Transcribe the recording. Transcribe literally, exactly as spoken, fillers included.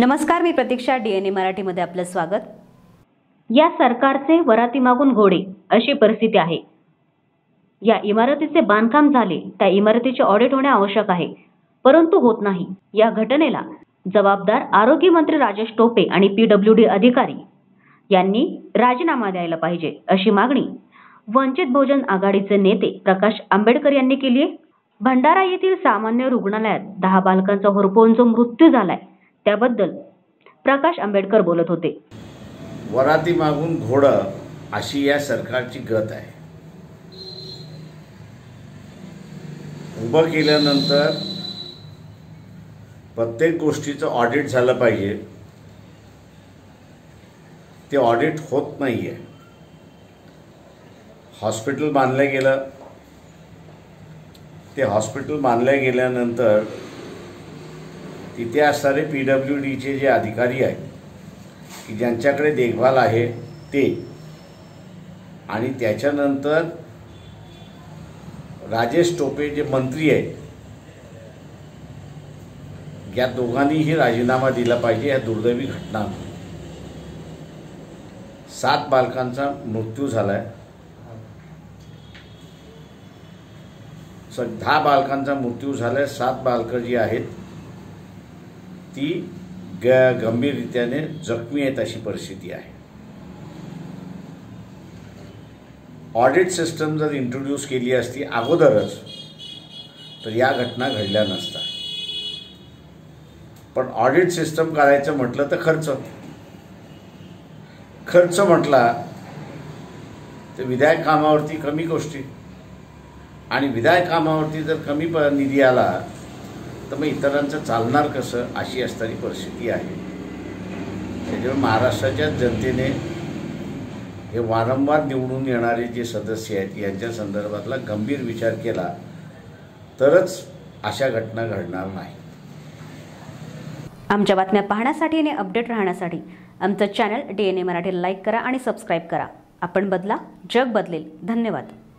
नमस्कार, मी प्रतीक्षा, डीएनए मराठीमध्ये आपलं स्वागत। या सरकारचे वराती मागून घोडे अशी परिस्थिती आहे। या इमारतीचे बांधकाम झाले, त्या इमारतीचे ऑडिट होणे आवश्यक आहे, परंतु होत नाही। या घटनेला जबाबदार आरोग्य मंत्री राजेश टोपे आणि पीडब्ल्यूडी अधिकारी यांनी राजीनामा द्यायला पाहिजे अशी मागणी वंचित बहुजन आघाडीचे नेते प्रकाश आंबेडकर यांनी केली आहे। भंडारा येथील सामान्य रुग्णालयात दहा बालकांचा होरपळून मृत्यू झालाय, त्याबद्दल प्रकाश आंबेडकर बोलत होते। वराती मागून घोडा अशी या सरकारची गत आहे। उभं केल्यानंतर प्रत्येक गोष्टीचं ऑडिट झालं पाहिजे, ते ऑडिट होत नाहीये। हॉस्पिटल बांधलं गेलं, ते हॉस्पिटल बांधलं गेल्यानंतर तिथे असणारे पी डब्ल्यू डीचे जे अधिकारी आहेत की ज्यांच्याकडे देखभाल आहे ते, आणि त्याच्यानंतर राजेश टोपे जे मंत्री आहेत, या दोघांनीही राजीनामा दिला पाहिजे। या दुर्दैवी घटना, सात बालकांचा मृत्यू झालाय, दहा बालकांचा मृत्यू झालाय। सात बालकं जी आहेत ती ग गंभीर रीत्याने जखमी आहेत अशी परिस्थिती आहे। ऑडिट सिस्टम जर इंट्रोड्यूस केली असती अगोदरच तर या घटना घडल्या नसता, पण ऑडिट सिस्टम करायचं म्हटलं तर खर्च खर्च म्हटला तर विधायक कामावरती कमी गोष्टी, आणि विधायक कामावरती जर कमी निधी आला तर मग इतरांचं चालणार कसं, अशी असणारी परिस्थिती आहे। त्याच्यामुळे महाराष्ट्राच्या जनतेने हे वारंवार निवडून येणारे जे सदस्य आहेत यांच्या संदर्भातला गंभीर विचार केला तरच अशा घटना घडणार नाही। आमच्या बातम्या पाहण्यासाठी आणि अपडेट राहण्यासाठी आमचं चॅनल डीएनए मराठी लाईक करा आणि सबस्क्राईब करा। आपण बदला, जग बदलेल। धन्यवाद।